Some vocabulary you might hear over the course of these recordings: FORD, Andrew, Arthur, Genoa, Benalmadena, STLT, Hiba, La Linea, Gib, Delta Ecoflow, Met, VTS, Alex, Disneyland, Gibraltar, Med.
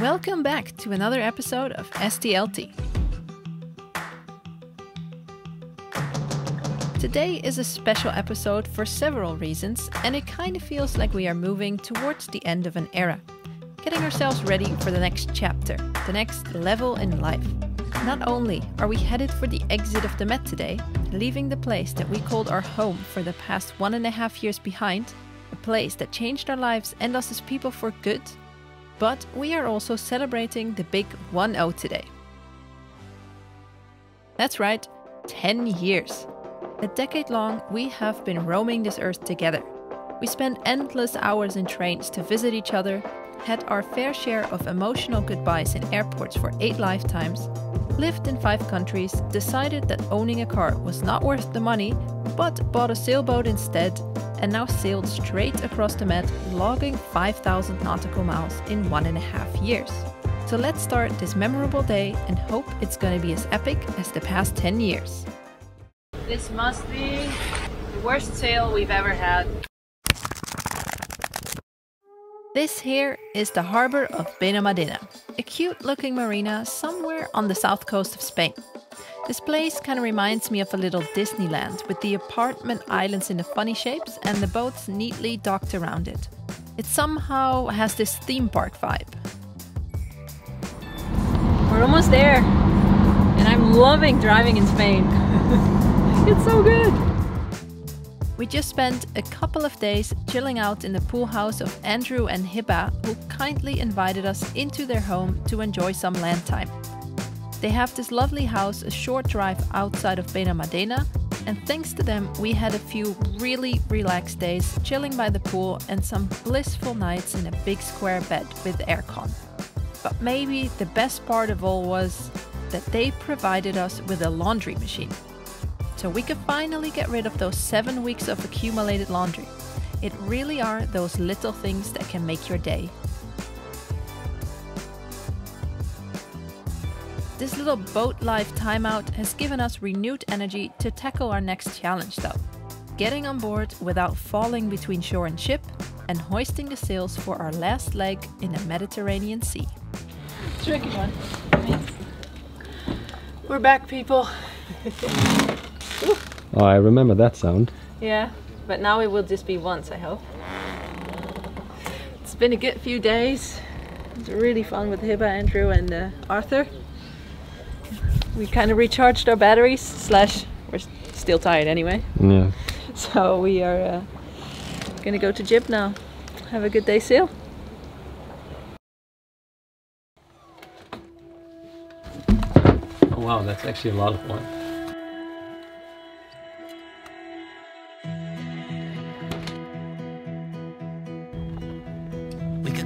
Welcome back to another episode of STLT. Today is a special episode for several reasons, and it kind of feels like we are moving towards the end of an era, getting ourselves ready for the next chapter, the next level in life. Not only are we headed for the exit of the Met today, leaving the place that we called our home for the past 1.5 years behind, a place that changed our lives and us as people for good, but we are also celebrating the big 1-0 today. That's right, 10 years. A decade long, we have been roaming this earth together. We spent endless hours in trains to visit each other, had our fair share of emotional goodbyes in airports for 8 lifetimes, lived in 5 countries, decided that owning a car was not worth the money, but bought a sailboat instead, and now sailed straight across the Med, logging 5,000 nautical miles in 1.5 years. So let's start this memorable day and hope it's gonna be as epic as the past 10 years. This must be the worst sail we've ever had. This here is the harbor of Benalmadena, a cute-looking marina somewhere on the south coast of Spain. This place kind of reminds me of a little Disneyland, with the apartment islands in the funny shapes and the boats neatly docked around it. It somehow has this theme park vibe. We're almost there, and I'm loving driving in Spain. It's so good! We just spent a couple of days chilling out in the pool house of Andrew and Hiba, who kindly invited us into their home to enjoy some land time. They have this lovely house a short drive outside of Benalmadena, and thanks to them we had a few really relaxed days chilling by the pool and some blissful nights in a big square bed with aircon. But maybe the best part of all was that they provided us with a laundry machine. So we could finally get rid of those 7 weeks of accumulated laundry. It really are those little things that can make your day. This little boat life timeout has given us renewed energy to tackle our next challenge though. Getting on board without falling between shore and ship, and hoisting the sails for our last leg in the Mediterranean Sea. Tricky one. We're back, people. Oh, I remember that sound. Yeah, but now it will just be once, I hope. It's been a good few days. It's really fun with Hiba, Andrew and Arthur. We kind of recharged our batteries, slash we're still tired anyway. Yeah. So we are gonna go to Gib now. Have a good day, sail. Oh wow, that's actually a lot of fun.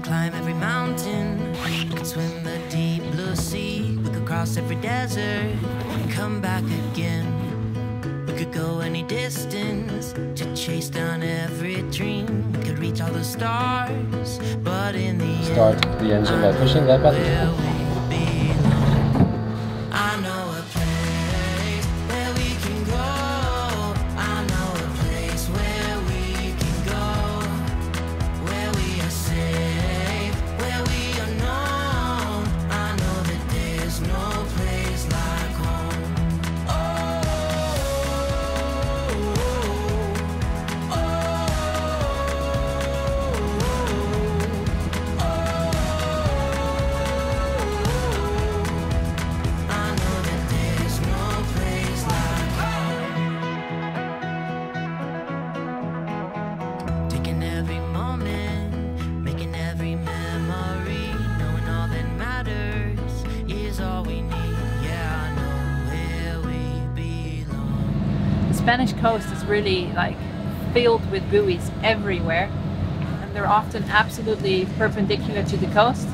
Climb every mountain, we could swim the deep blue sea, we could cross every desert and come back again. We could go any distance to chase down every dream. We could reach all the stars, but in the start the engine by pushing that button. The Spanish coast is really like filled with buoys everywhere, and they're often absolutely perpendicular to the coast,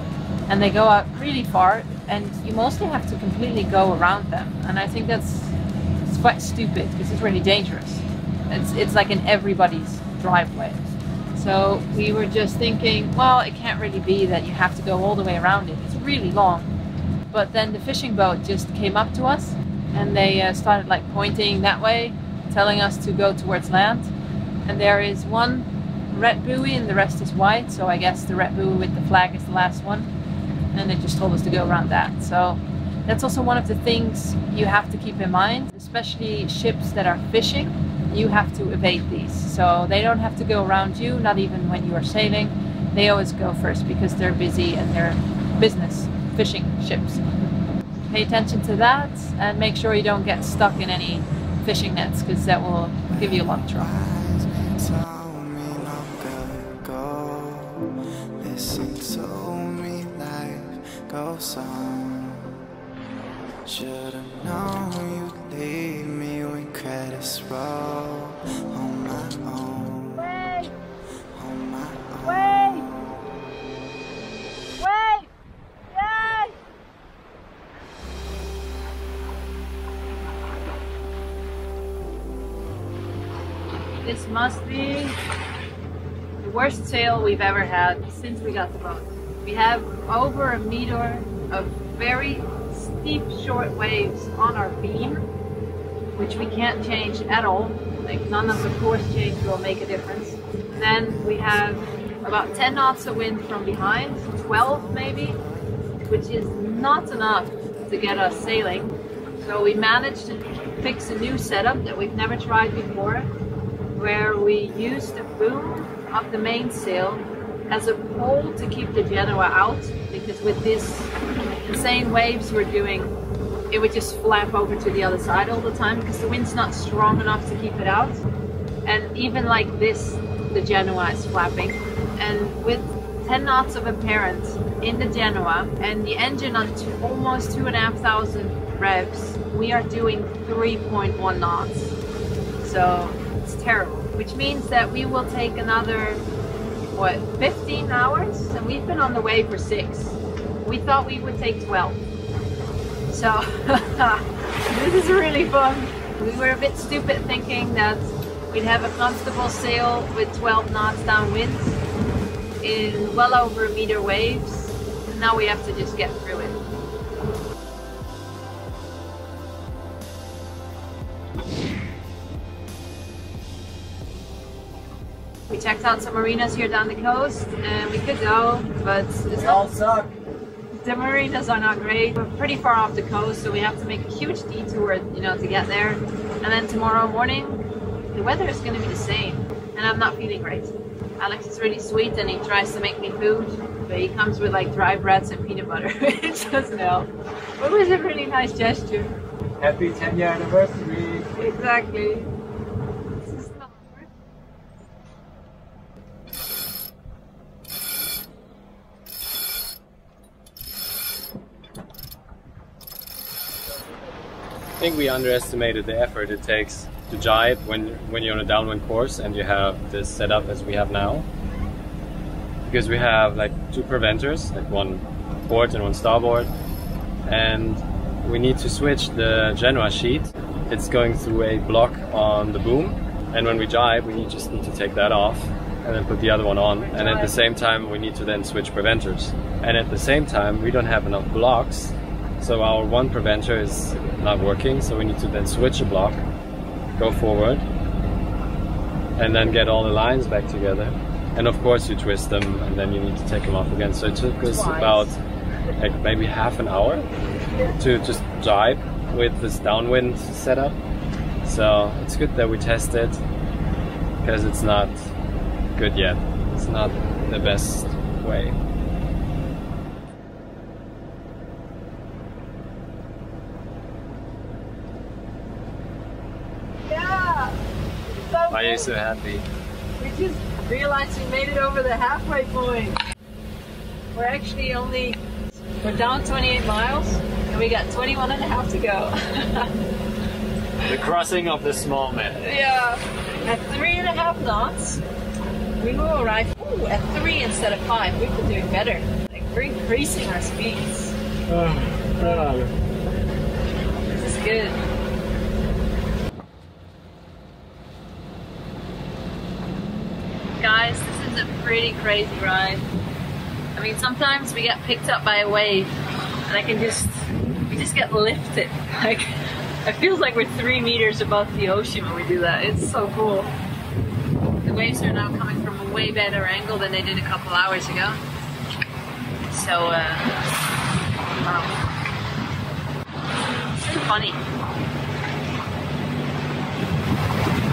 and they go out really far, and you mostly have to completely go around them. And I think it's quite stupid because it's really dangerous. It's like in everybody's driveway. So we were just thinking, well, it can't really be that you have to go all the way around it. It's really long. But then the fishing boat just came up to us, and they started like pointing that way, telling us to go towards land, and there is one red buoy and the rest is white, so I guess the red buoy with the flag is the last one. and they just told us to go around that. So that's also one of the things you have to keep in mind, especially ships that are fishing. You have to evade these, so they don't have to go around you, not even when you are sailing. They always go first because they're busy and they're business fishing ships. Pay attention to that and make sure you don't get stuck in any fishing nets, because that will give you a lot of trouble. Should've known you'd leave me when credits roll on my own. Wait! On my own. Wait! Wait! Wait! This must be the worst sail we've ever had since we got the boat. We have over a meter of very deep short waves on our beam, which we can't change at all. Like, none of the force change will make a difference. And then we have about 10 knots of wind from behind, 12 maybe, which is not enough to get us sailing. So we managed to fix a new setup that we've never tried before, where we used the boom of the mainsail as a pole to keep the Genoa out, because with this insane waves we're doing, it would just flap over to the other side all the time because the wind's not strong enough to keep it out. And even like this, the Genoa is flapping. And with 10 knots of apparent in the Genoa and the engine on almost 2,500 revs, we are doing 3.1 knots. So it's terrible, which means that we will take another, what, 15 hours? And we've been on the way for 6. We thought we would take 12. So this is really fun. We were a bit stupid thinking that we'd have a comfortable sail with 12 knots downwind in well over a meter waves. And now we have to just get through it. We checked out some marinas here down the coast and we could go, but it's all suck. The marinas are not great. We're pretty far off the coast, so we have to make a huge detour, you know, to get there. And then tomorrow morning, the weather is going to be the same, and I'm not feeling great. Alex is really sweet, and he tries to make me food, but he comes with like dry breads and peanut butter. It doesn't help. But it was a really nice gesture. Happy 10-year anniversary. Exactly. I think we underestimated the effort it takes to jibe when you're on a downwind course and you have this setup as we have now, because we have like two preventers, like one port and one starboard, and we need to switch the Genoa sheet. It's going through a block on the boom, and when we jibe we just need to take that off and then put the other one on, and at the same time we need to then switch preventers, and at the same time we don't have enough blocks, so our one preventer is not working, so we need to then switch a block, go forward, and then get all the lines back together. And of course you twist them and then you need to take them off again. So it took us about like maybe half an hour to just jibe with this downwind setup. So it's good that we tested, because it's not good yet. It's not the best way. Why are you so happy? We just realized we made it over the halfway point. We're actually only, we're down 28 miles and we got 21 and a half to go. The crossing of the small Met. Yeah. At 3.5 knots, we will arrive, ooh, at 3 instead of 5. We've been doing better. Like, we're increasing our speeds. Oh, God. This is good. Guys, this is a pretty crazy ride. I mean, sometimes we get picked up by a wave and I can just, we just get lifted. Like, it feels like we're 3 meters above the ocean when we do that. It's so cool. The waves are now coming from a way better angle than they did a couple hours ago. So It's so funny.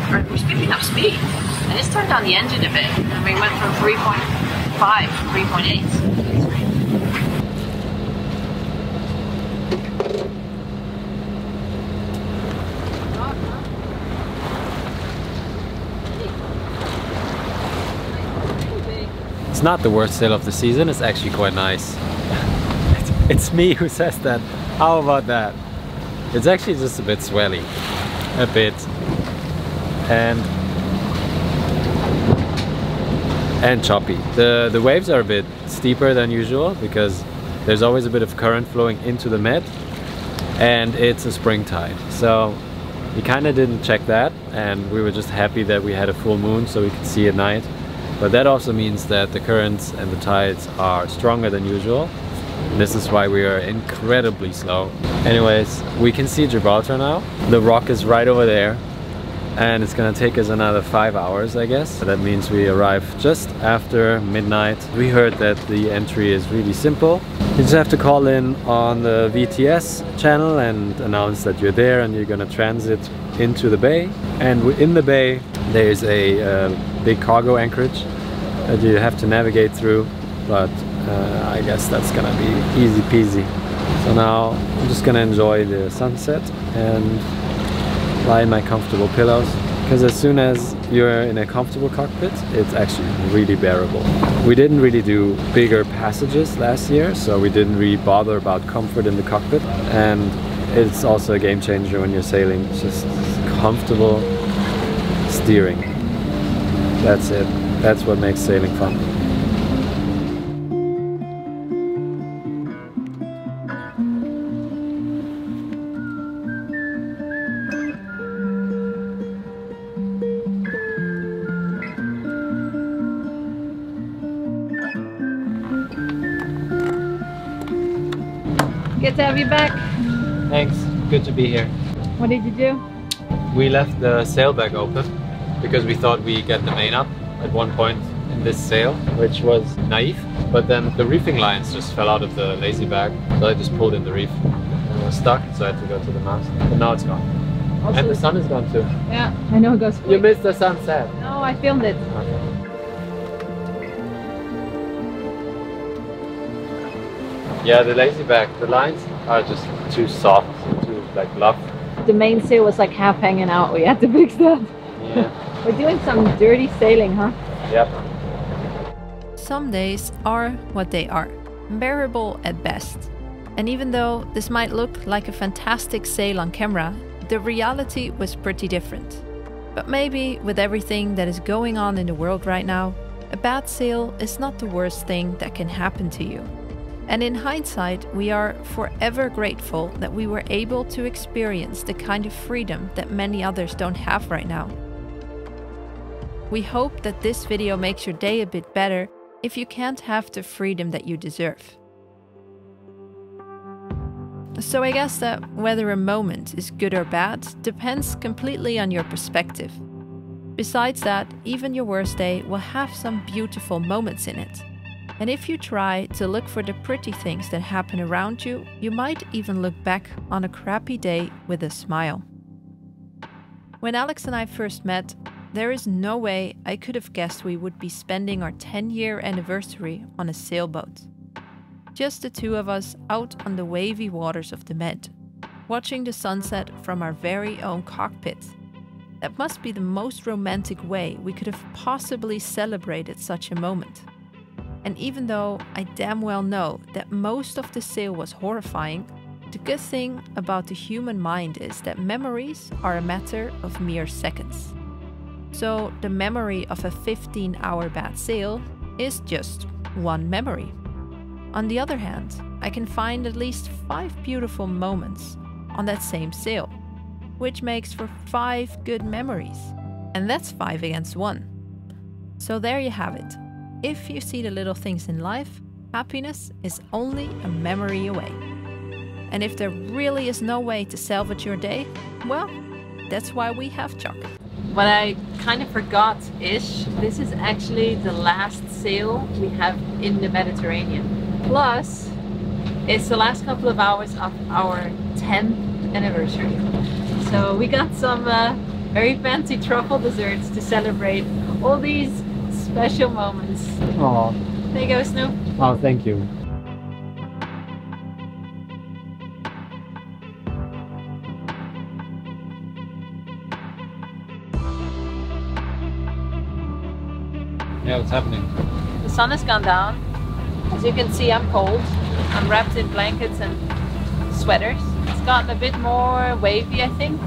Right, we're picking up speed. I just turned down the engine a bit. And we went from 3.5 to 3.8. It's not the worst sale of the season, it's actually quite nice. It's me who says that. How about that? It's actually just a bit swelly. A bit. And choppy. The waves are a bit steeper than usual because there's always a bit of current flowing into the Med, and it's a spring tide. So we kind of didn't check that, and we were just happy that we had a full moon so we could see at night. But that also means that the currents and the tides are stronger than usual. This is why we are incredibly slow. Anyways, we can see Gibraltar now. The rock is right over there, and it's gonna take us another 5 hours, I guess. So that means we arrive just after midnight. We heard that the entry is really simple. You just have to call in on the VTS channel and announce that you're there and you're gonna transit into the bay. And in the bay, there's a big cargo anchorage that you have to navigate through, but I guess that's gonna be easy peasy. So now I'm just gonna enjoy the sunset and lie in my comfortable pillows, because as soon as you're in a comfortable cockpit, it's actually really bearable. We didn't really do bigger passages last year, so we didn't really bother about comfort in the cockpit, and it's also a game changer when you're sailing. It's just comfortable steering. That's it. That's what makes sailing fun. Good to have you back. Thanks. Good to be here. What did you do? We left the sail bag open because we thought we get the main up at one point in this sail, which was naive. But then the reefing lines just fell out of the lazy bag, so I just pulled in the reef and it was stuck, so I had to go to the mast. But now it's gone. Also, and the sun is gone too. Yeah, I know it goes quick. You missed the sunset. No, I filmed it. Okay. Yeah, the lazy bag, the lines are just too soft, too like bluff. The mainsail was like half hanging out. We had to fix that. Yeah. We're doing some dirty sailing, huh? Yep. Some days are what they are, bearable at best. And even though this might look like a fantastic sail on camera, the reality was pretty different. But maybe with everything that is going on in the world right now, a bad sail is not the worst thing that can happen to you. And in hindsight, we are forever grateful that we were able to experience the kind of freedom that many others don't have right now. We hope that this video makes your day a bit better if you can't have the freedom that you deserve. So I guess that whether a moment is good or bad depends completely on your perspective. Besides that, even your worst day will have some beautiful moments in it. And if you try to look for the pretty things that happen around you, you might even look back on a crappy day with a smile. When Alex and I first met, there is no way I could have guessed we would be spending our 10-year anniversary on a sailboat. Just the two of us out on the wavy waters of the Med, watching the sunset from our very own cockpit. That must be the most romantic way we could have possibly celebrated such a moment. And even though I damn well know that most of the sail was horrifying, the good thing about the human mind is that memories are a matter of mere seconds. So the memory of a 15-hour bad sail is just one memory. On the other hand, I can find at least 5 beautiful moments on that same sail, which makes for 5 good memories. And that's 5 against 1. So there you have it. If you see the little things in life, happiness is only a memory away. And if there really is no way to salvage your day, well, that's why we have Chuck. What I kind of forgot-ish, this is actually the last sail we have in the Mediterranean. Plus, It's the last couple of hours of our 10th anniversary. So we got some very fancy truffle desserts to celebrate all these special moments. Oh, there you go, Snoop. Oh, thank you. Yeah, what's happening? The sun has gone down. As you can see, I'm cold. I'm wrapped in blankets and sweaters. It's gotten a bit more wavy, I think.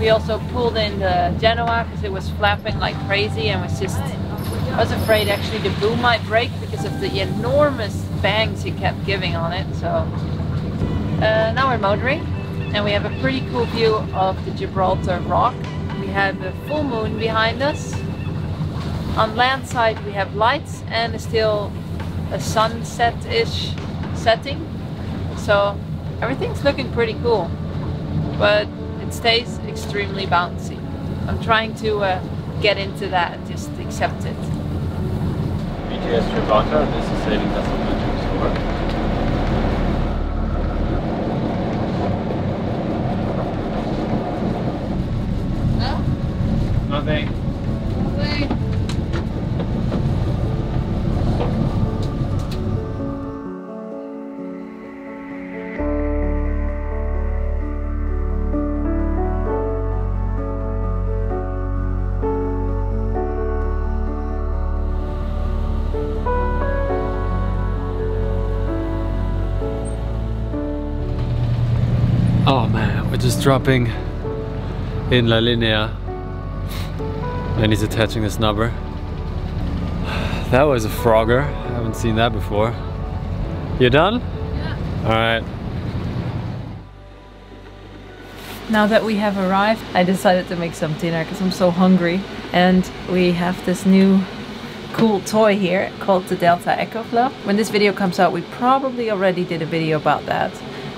We also pulled in the Genoa because it was flapping like crazy and was just... I was afraid actually the boom might break because of the enormous bangs he kept giving on it. So now we're motoring and we have a pretty cool view of the Gibraltar rock. We have a full moon behind us. On land side we have lights and it's still a sunset-ish setting, so everything's looking pretty cool, but it stays extremely bouncy. I'm trying to get into that and just accept it. VTS Gibraltar, this is sailing vessel number 24. Just dropping in La Linea and he's attaching this number. That was a frogger. I haven't seen that before. You done? Yeah. Alright. Now that we have arrived, I decided to make some dinner because I'm so hungry, and we have this new cool toy here called the Delta Ecoflow. When this video comes out, we probably already did a video about that.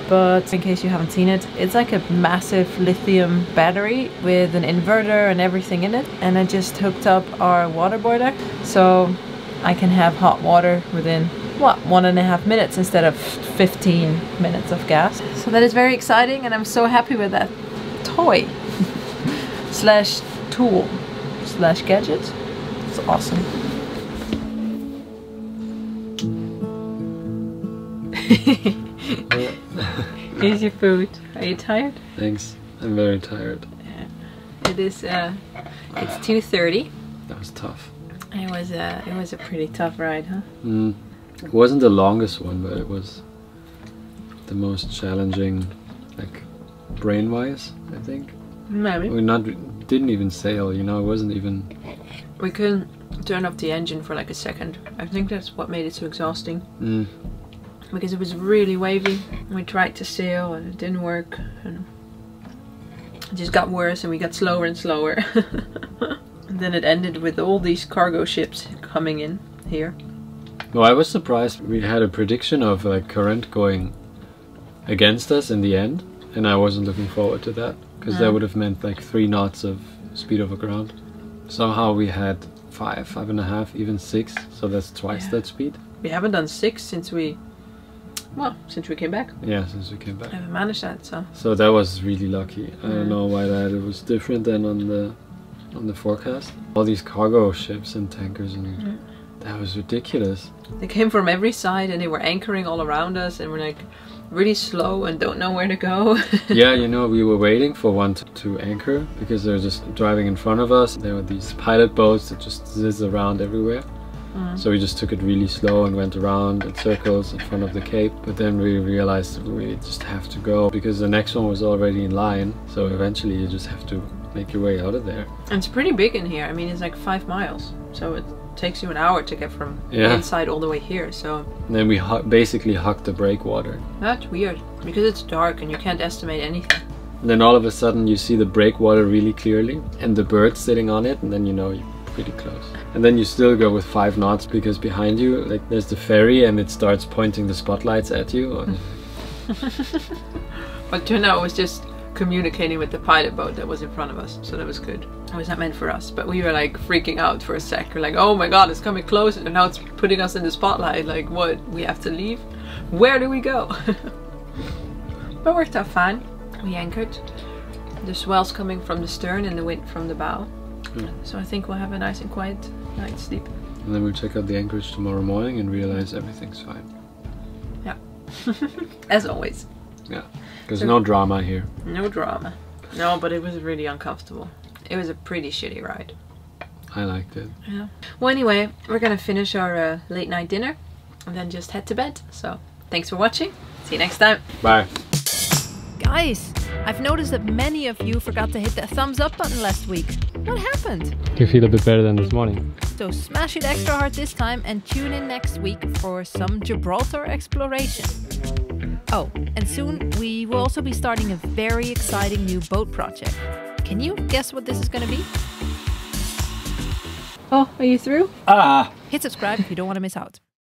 But in case you haven't seen it, it's like a massive lithium battery with an inverter and everything in it. And I just hooked up our water boiler so I can have hot water within, what, 1.5 minutes instead of 15 minutes of gas. So that is very exciting and I'm so happy with that toy slash tool slash gadget. It's awesome. Here's your food. Are you tired? Thanks. I'm very tired. It is. It's 2:30. That was tough. It was a pretty tough ride, huh? Mm. It wasn't the longest one, but it was the most challenging, like brain-wise, I think. Maybe. We didn't even sail. You know, it wasn't even. We couldn't turn off the engine for like a second. I think that's what made it so exhausting. Mm. Because it was really wavy. We tried to sail and it didn't work, and it just got worse and we got slower and slower. And then it ended with all these cargo ships coming in here. Well, I was surprised. We had a prediction of like current going against us in the end, and I wasn't looking forward to that because that would have meant like 3 knots of speed over ground. Somehow we had 5, 5.5, even 6, so that's twice that speed. We haven't done 6 since we... well, since we came back. Yeah, since we came back. I haven't managed that, so... so that was really lucky. I don't know why that it was different than on the forecast. All these cargo ships and tankers and... that was ridiculous. They came from every side and they were anchoring all around us and we're like really slow and don't know where to go. Yeah, you know, we were waiting for one to anchor because they're just driving in front of us. There were these pilot boats that just zizz around everywhere. So we just took it really slow and went around in circles in front of the cape, but then we realized we just have to go because the next one was already in line, so eventually you just have to make your way out of there. And it's pretty big in here. I mean, it's like 5 miles, so it takes you an hour to get from one side all the way here. So and then we basically hucked the breakwater. That's weird because it's dark and you can't estimate anything. And then all of a sudden you see the breakwater really clearly and the birds sitting on it, and then you know you're pretty close. And then you still go with 5 knots because behind you, like, there's the ferry and it starts pointing the spotlights at you. But turned out it was just communicating with the pilot boat that was in front of us, so that was good. It was not meant for us, but we were like freaking out for a sec. We're like, oh my god, it's coming closer, and now it's putting us in the spotlight. Like, what, we have to leave? Where do we go? But it worked out fine. We anchored. The swell's coming from the stern and the wind from the bow. Mm. So I think we'll have a nice and quiet night's sleep. And then we'll check out the anchorage tomorrow morning and realize everything's fine. Yeah. As always. Yeah. There's no drama here. No drama. No, but it was really uncomfortable. It was a pretty shitty ride. I liked it. Yeah. Well, anyway, we're gonna finish our late night dinner and then just head to bed. So thanks for watching. See you next time. Bye. Guys, I've noticed that many of you forgot to hit that thumbs up button last week. What happened? You feel a bit better than this morning. So smash it extra hard this time and tune in next week for some Gibraltar exploration. Oh, and soon we will also be starting a very exciting new boat project. Can you guess what this is going to be? Oh, are you through? Ah! Hit subscribe if you don't want to miss out.